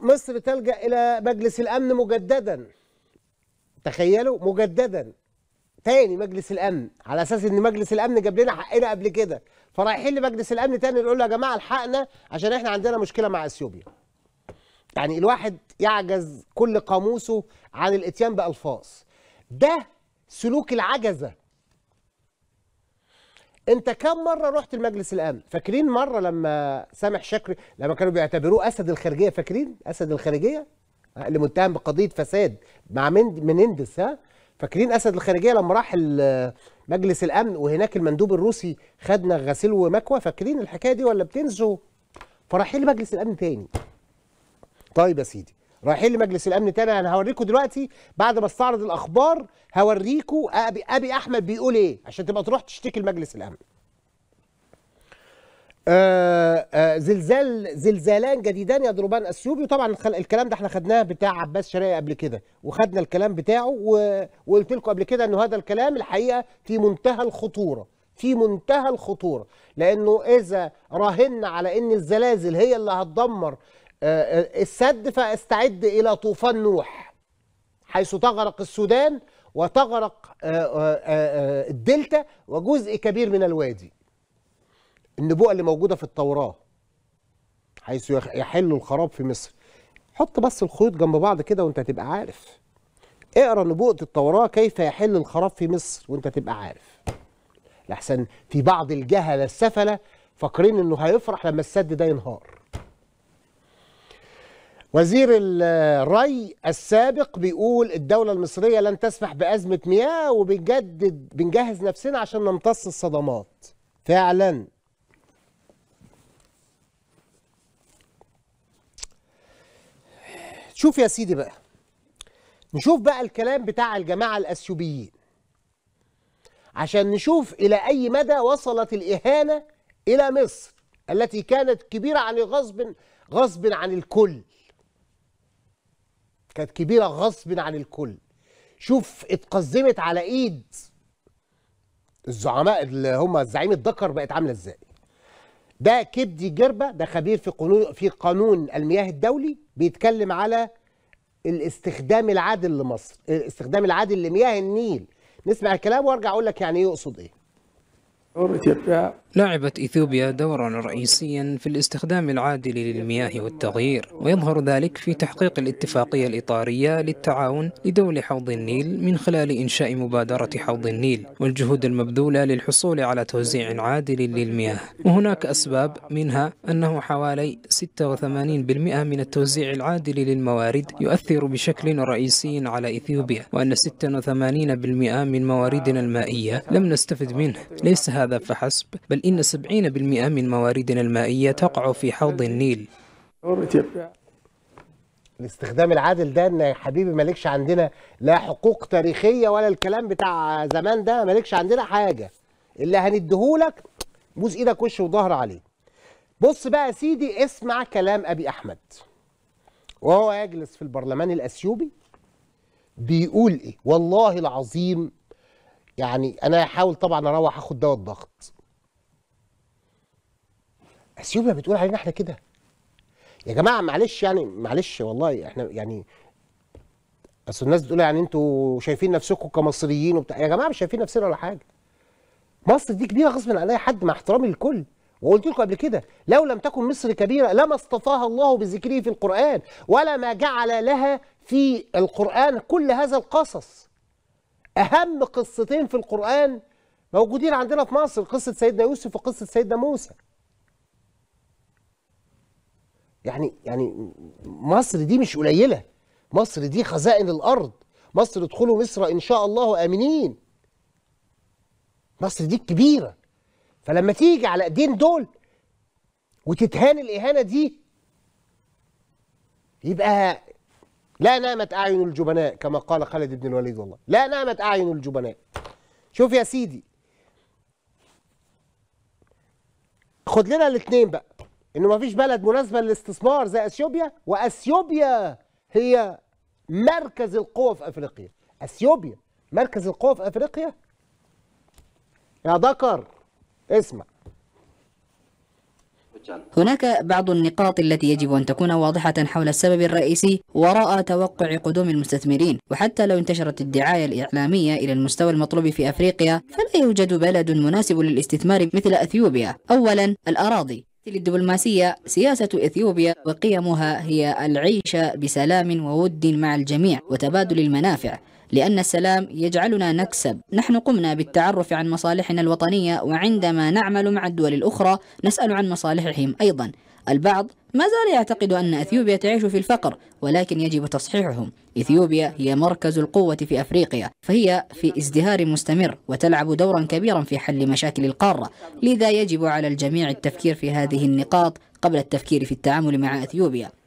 مصر تلجأ إلى مجلس الأمن مجددا. تخيلوا، مجددا تاني مجلس الأمن، على أساس إن مجلس الأمن جاب لنا حقنا قبل كده، فرايحين لمجلس الأمن تاني نقول له يا جماعة الحقنا عشان إحنا عندنا مشكلة مع أثيوبيا. يعني الواحد يعجز كل قاموسه عن الإتيان بألفاظ. ده سلوك العجزة. انت كم مره رحت المجلس الامن؟ فاكرين مره لما سامح شكري لما كانوا بيعتبروه اسد الخارجيه، فاكرين اسد الخارجيه اللي متهم بقضيه فساد مع منندس؟ ها فاكرين اسد الخارجيه لما راح مجلس الامن وهناك المندوب الروسي خدنا غسيل ومكوى؟ فاكرين الحكايه دي ولا بتنسوا؟ فرايحين لمجلس الامن تاني. طيب يا سيدي، رايحين لمجلس الامن تاني. انا هوريكم دلوقتي بعد ما استعرض الاخبار، هوريكم ابي احمد بيقول ايه عشان تبقى تروح تشتكي لمجلس الامن. زلزالان جديدان يضربان اثيوبيا. طبعا الكلام ده احنا خدناه بتاع عباس شرعي قبل كده، وخدنا الكلام بتاعه وقلت لكم قبل كده انه هذا الكلام الحقيقه في منتهى الخطوره، في منتهى الخطوره، لانه اذا راهنا على ان الزلازل هي اللي هتدمر السد، فاستعد الى طوفان نوح حيث تغرق السودان وتغرق الدلتا وجزء كبير من الوادي. النبوءه اللي موجوده في التوراه حيث يحل الخراب في مصر. حط بس الخيوط جنب بعض كده وانت هتبقى عارف. اقرا نبوءه التوراه كيف يحل الخراب في مصر وانت هتبقى عارف. لحسن في بعض الجهله السفله فاكرين انه هيفرح لما السد ده ينهار. وزير الري السابق بيقول الدولة المصرية لن تسمح بأزمة مياه، وبنجدد بنجهز نفسنا عشان نمتص الصدمات. فعلا شوف يا سيدي بقى، نشوف بقى الكلام بتاع الجماعة الأثيوبيين عشان نشوف إلى أي مدى وصلت الإهانة إلى مصر التي كانت كبيرة عن غصب عن الكل. كانت كبيرة غصب عن الكل. شوف اتقزمت على ايد الزعماء اللي هم الزعيم الذكر، بقت عاملة ازاي. ده كبدي جربة، ده خبير في قانون المياه الدولي، بيتكلم على الاستخدام العادل لمصر، الاستخدام العادل لمياه النيل. نسمع الكلام وارجع اقول لك يعني ايه يقصد ايه. لعبت إثيوبيا دورا رئيسيا في الاستخدام العادل للمياه والتغيير، ويظهر ذلك في تحقيق الاتفاقية الإطارية للتعاون لدول حوض النيل من خلال إنشاء مبادرة حوض النيل والجهود المبذولة للحصول على توزيع عادل للمياه. وهناك أسباب، منها أنه حوالي 86% من التوزيع العادل للموارد يؤثر بشكل رئيسي على إثيوبيا، وأن 86% من مواردنا المائية لم نستفد منه. ليس هذا فحسب، بل إن 70% من مواردنا المائية تقع في حوض النيل. الاستخدام العادل ده، إن يا حبيبي مالكش عندنا لا حقوق تاريخية ولا الكلام بتاع زمان ده، مالكش عندنا حاجة، اللي هنديهولك بوز إيدك وش وظهر عليه. بص بقى يا سيدي، اسمع كلام أبي أحمد وهو يجلس في البرلمان الأثيوبي بيقول إيه. والله العظيم يعني أنا هحاول طبعا أروح أخد دواء الضغط. أثيوبيا بتقول علينا إحنا كده؟ يا جماعة معلش، يعني معلش والله إحنا يعني أصل الناس بتقول يعني أنتوا شايفين نفسكم كمصريين وبتاع. يا جماعة مش شايفين نفسنا ولا حاجة. مصر دي كبيرة غصب عن أي حد مع احترامي للكل، وقلت لكم قبل كده لو لم تكن مصر كبيرة لما اصطفاها الله بذكره في القرآن، ولا ما جعل لها في القرآن كل هذا القصص. أهم قصتين في القرآن موجودين عندنا في مصر، قصة سيدنا يوسف وقصة سيدنا موسى. يعني مصر دي مش قليلة، مصر دي خزائن الأرض. مصر ادخلوا مصر إن شاء الله آمنين. مصر دي كبيرة، فلما تيجي على ايدين دول وتتهان الإهانة دي، يبقى لا نامت أعين الجبناء كما قال خالد بن الوليد. والله لا نامت أعين الجبناء. شوف يا سيدي، خد لنا الاثنين بقى، إنه مفيش بلد مناسبة للاستثمار زي أثيوبيا، وأثيوبيا هي مركز القوة في أفريقيا. أثيوبيا مركز القوة في أفريقيا يا ذكر. اسمع هناك بعض النقاط التي يجب أن تكون واضحة حول السبب الرئيسي وراء توقع قدوم المستثمرين، وحتى لو انتشرت الدعاية الإعلامية إلى المستوى المطلوب في أفريقيا فلا يوجد بلد مناسب للاستثمار مثل أثيوبيا. أولا، الأراضي. للدبلوماسية، سياسة إثيوبيا وقيمها هي العيش بسلام وود مع الجميع وتبادل المنافع، لأن السلام يجعلنا نكسب. نحن قمنا بالتعرف عن مصالحنا الوطنية، وعندما نعمل مع الدول الأخرى نسأل عن مصالحهم أيضا. البعض ما زال يعتقد أن أثيوبيا تعيش في الفقر، ولكن يجب تصحيحهم. إثيوبيا هي مركز القوة في أفريقيا، فهي في ازدهار مستمر وتلعب دورا كبيرا في حل مشاكل القارة، لذا يجب على الجميع التفكير في هذه النقاط قبل التفكير في التعامل مع أثيوبيا.